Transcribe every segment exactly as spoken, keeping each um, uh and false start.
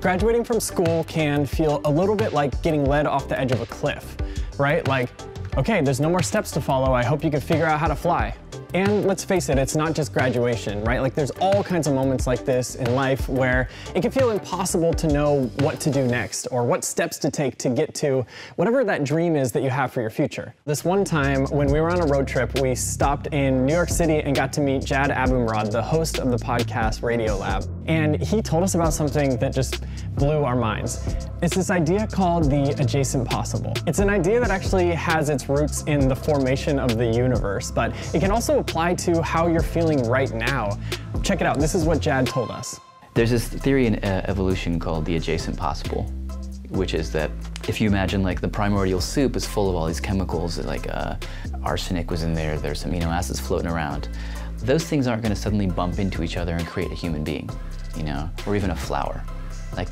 Graduating from school can feel a little bit like getting led off the edge of a cliff, right? Like, okay, there's no more steps to follow. I hope you can figure out how to fly. And let's face it, it's not just graduation, right? Like there's all kinds of moments like this in life where it can feel impossible to know what to do next or what steps to take to get to whatever that dream is that you have for your future. This one time when we were on a road trip, we stopped in New York City and got to meet Jad Abumrad, the host of the podcast Radio Lab. And he told us about something that just blew our minds. It's this idea called the adjacent possible. It's an idea that actually has its roots in the formation of the universe, but it can also apply to how you're feeling right now. Check it out. This is what Jad told us. There's this theory in uh, evolution called the adjacent possible, which is that if you imagine like the primordial soup is full of all these chemicals, like uh, arsenic was in there, there's amino acids floating around. Those things aren't going to suddenly bump into each other and create a human being, you know, or even a flower. Like,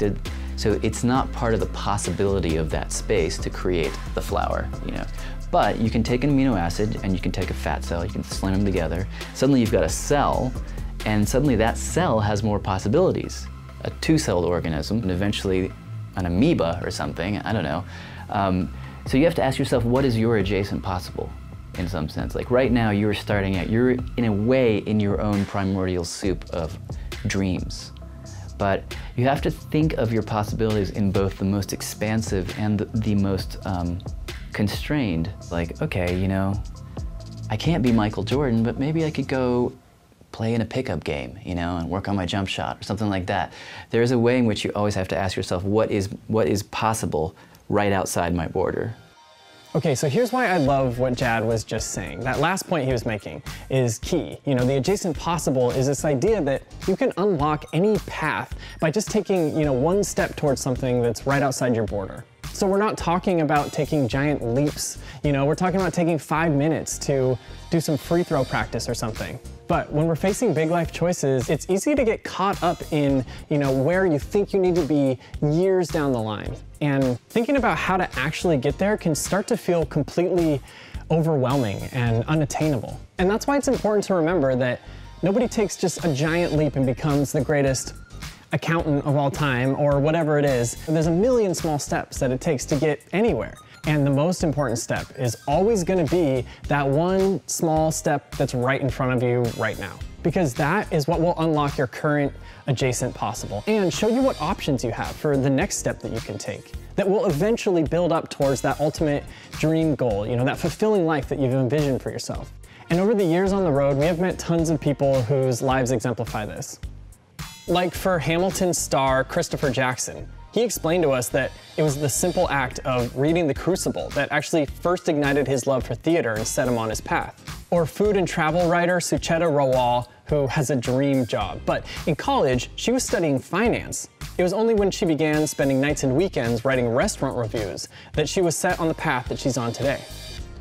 so it's not part of the possibility of that space to create the flower, you know. But you can take an amino acid and you can take a fat cell, you can slam them together. Suddenly you've got a cell, and suddenly that cell has more possibilities. A two-celled organism, and eventually an amoeba or something, I don't know. Um, so you have to ask yourself, what is your adjacent possible? In some sense, like right now you're starting out, you're in a way in your own primordial soup of dreams. But you have to think of your possibilities in both the most expansive and the, the most um, constrained. Like, okay, you know, I can't be Michael Jordan, but maybe I could go play in a pickup game, you know, and work on my jump shot or something like that. There is a way in which you always have to ask yourself, what is, what is possible right outside my border? Okay, so here's why I love what Jad was just saying. That last point he was making is key. You know, the adjacent possible is this idea that you can unlock any path by just taking, you know, one step towards something that's right outside your border. So we're not talking about taking giant leaps. You know, we're talking about taking five minutes to do some free throw practice or something. But when we're facing big life choices, it's easy to get caught up in, you know, where you think you need to be years down the line. And thinking about how to actually get there can start to feel completely overwhelming and unattainable. And that's why it's important to remember that nobody takes just a giant leap and becomes the greatest accountant of all time or whatever it is. There's a million small steps that it takes to get anywhere. And the most important step is always gonna be that one small step that's right in front of you right now. Because that is what will unlock your current adjacent possible and show you what options you have for the next step that you can take that will eventually build up towards that ultimate dream goal, you know, that fulfilling life that you've envisioned for yourself. And over the years on the road, we have met tons of people whose lives exemplify this. Like for Hamilton star Christopher Jackson, he explained to us that it was the simple act of reading The Crucible that actually first ignited his love for theater and set him on his path. Or food and travel writer Sucheta Rawal, who has a dream job. But in college, she was studying finance. It was only when she began spending nights and weekends writing restaurant reviews that she was set on the path that she's on today.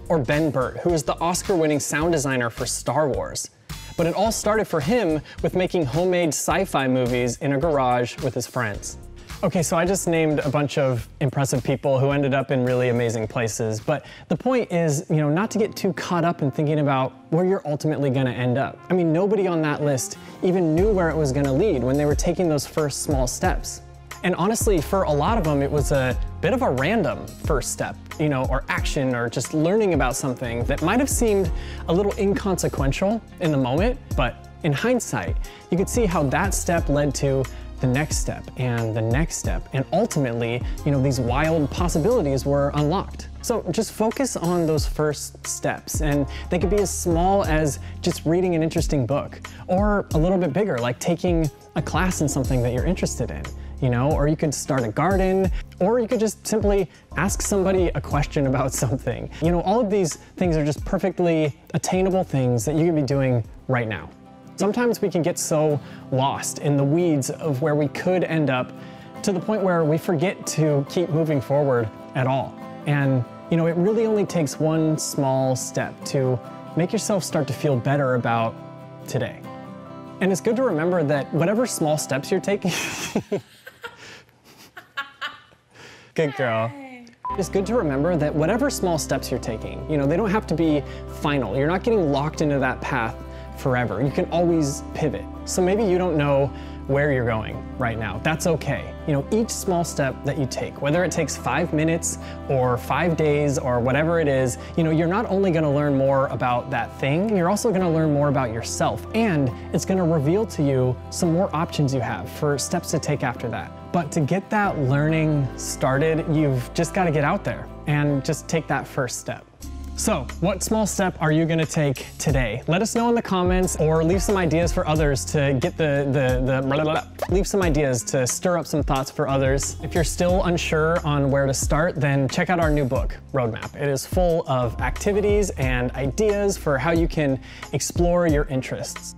Or Ben Burtt, who is the Oscar-winning sound designer for Star Wars. But it all started for him with making homemade sci-fi movies in a garage with his friends. Okay, so I just named a bunch of impressive people who ended up in really amazing places, but the point is, you know, not to get too caught up in thinking about where you're ultimately gonna end up. I mean, nobody on that list even knew where it was gonna lead when they were taking those first small steps. And honestly, for a lot of them, it was a bit of a random first step, you know, or action, or just learning about something that might have seemed a little inconsequential in the moment, but in hindsight, you could see how that step led to the next step and the next step, and ultimately, you know, these wild possibilities were unlocked. So just focus on those first steps, and they could be as small as just reading an interesting book, or a little bit bigger, like taking a class in something that you're interested in, you know, or you could start a garden, or you could just simply ask somebody a question about something. You know, all of these things are just perfectly attainable things that you can be doing right now. Sometimes we can get so lost in the weeds of where we could end up to the point where we forget to keep moving forward at all. And, you know, it really only takes one small step to make yourself start to feel better about today. And it's good to remember that whatever small steps you're taking... Good girl. It's good to remember that whatever small steps you're taking, you know, they don't have to be final. You're not getting locked into that path forever. You can always pivot. So maybe you don't know where you're going right now. That's okay. You know, each small step that you take, whether it takes five minutes or five days or whatever it is, you know, you're not only gonna learn more about that thing, you're also gonna learn more about yourself, and it's gonna reveal to you some more options you have for steps to take after that. But to get that learning started, you've just gotta get out there and just take that first step. So, what small step are you gonna take today? Let us know in the comments, or leave some ideas for others to get the, the, the blah, blah, blah. Leave some ideas to stir up some thoughts for others. If you're still unsure on where to start, then check out our new book, Roadmap. It is full of activities and ideas for how you can explore your interests.